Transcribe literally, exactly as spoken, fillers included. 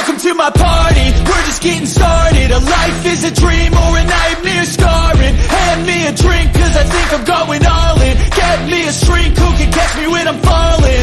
Welcome to my party, we're just getting started. A life is a dream or a nightmare scarring. Hand me a drink cause I think I'm going all in. Get me a shrink who can catch me when I'm falling.